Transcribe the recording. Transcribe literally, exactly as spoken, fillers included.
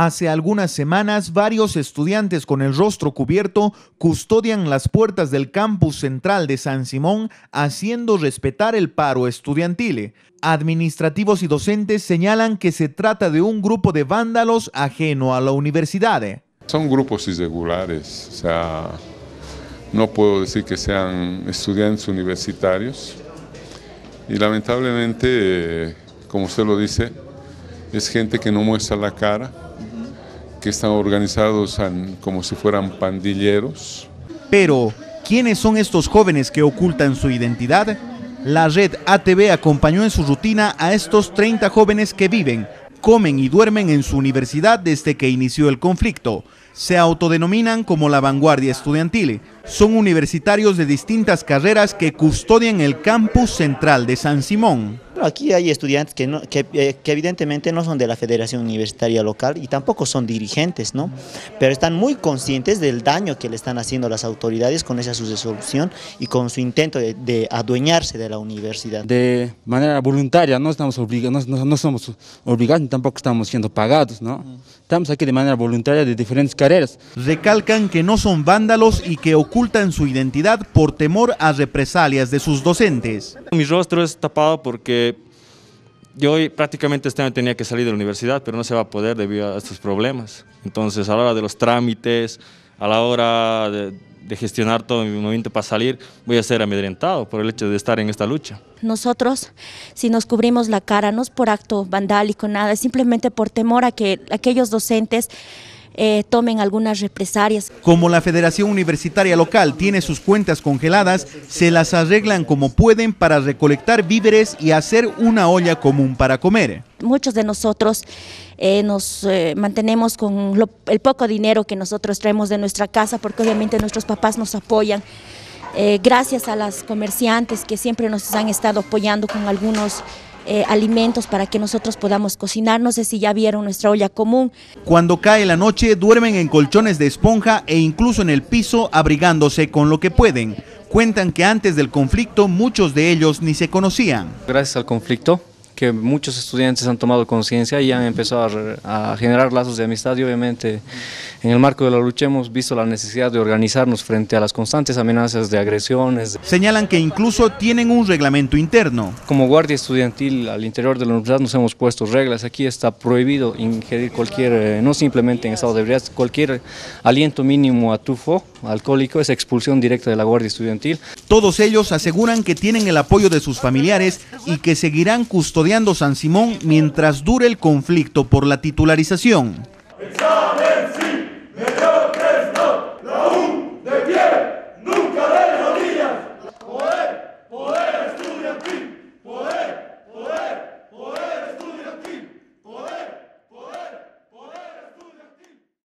Hace algunas semanas, varios estudiantes con el rostro cubierto custodian las puertas del campus central de San Simón, haciendo respetar el paro estudiantil. Administrativos y docentes señalan que se trata de un grupo de vándalos ajeno a la universidad. Son grupos irregulares, o sea, no puedo decir que sean estudiantes universitarios. Y lamentablemente, como usted lo dice, es gente que no muestra la cara, que están organizados en, como si fueran pandilleros. Pero, ¿quiénes son estos jóvenes que ocultan su identidad? La red A T V acompañó en su rutina a estos treinta jóvenes que viven, comen y duermen en su universidad desde que inició el conflicto. Se autodenominan como la vanguardia estudiantil. Son universitarios de distintas carreras que custodian el campus central de San Simón. Aquí hay estudiantes que, no, que, que evidentemente no son de la Federación Universitaria Local y tampoco son dirigentes, ¿no? Pero están muy conscientes del daño que le están haciendo las autoridades con esa su resolución y con su intento de, de adueñarse de la universidad. De manera voluntaria, no estamos obligados, no, no somos obligados ni tampoco estamos siendo pagados, ¿no? Estamos aquí de manera voluntaria de diferentes carreras. Recalcan que no son vándalos y que ocultan su identidad por temor a represalias de sus docentes. Mi rostro es tapado porque yo prácticamente este año tenía que salir de la universidad, pero no se va a poder debido a estos problemas. Entonces, a la hora de los trámites, a la hora de, de gestionar todo mi movimiento para salir, voy a ser amedrentado por el hecho de estar en esta lucha. Nosotros, si nos cubrimos la cara, no es por acto vandálico, nada, es simplemente por temor a que aquellos docentes Eh, tomen algunas represalias. Como la Federación Universitaria Local tiene sus cuentas congeladas, se las arreglan como pueden para recolectar víveres y hacer una olla común para comer. Muchos de nosotros eh, nos eh, mantenemos con lo, el poco dinero que nosotros traemos de nuestra casa, porque obviamente nuestros papás nos apoyan. Eh, gracias a las comerciantes que siempre nos han estado apoyando con algunos Eh, alimentos para que nosotros podamos cocinar. No sé si ya vieron nuestra olla común. Cuando cae la noche duermen en colchones de esponja e incluso en el piso, abrigándose con lo que pueden. Cuentan que antes del conflicto muchos de ellos ni se conocían. Gracias al conflicto que muchos estudiantes han tomado conciencia y han empezado a, a generar lazos de amistad, y obviamente en el marco de la lucha hemos visto la necesidad de organizarnos frente a las constantes amenazas de agresiones. Señalan que incluso tienen un reglamento interno. Como guardia estudiantil al interior de la universidad nos hemos puesto reglas. Aquí está prohibido ingerir cualquier, no simplemente en estado de ebriedad, cualquier aliento mínimo a tufo alcohólico es expulsión directa de la guardia estudiantil. Todos ellos aseguran que tienen el apoyo de sus familiares y que seguirán custodiando San Simón mientras dure el conflicto por la titularización.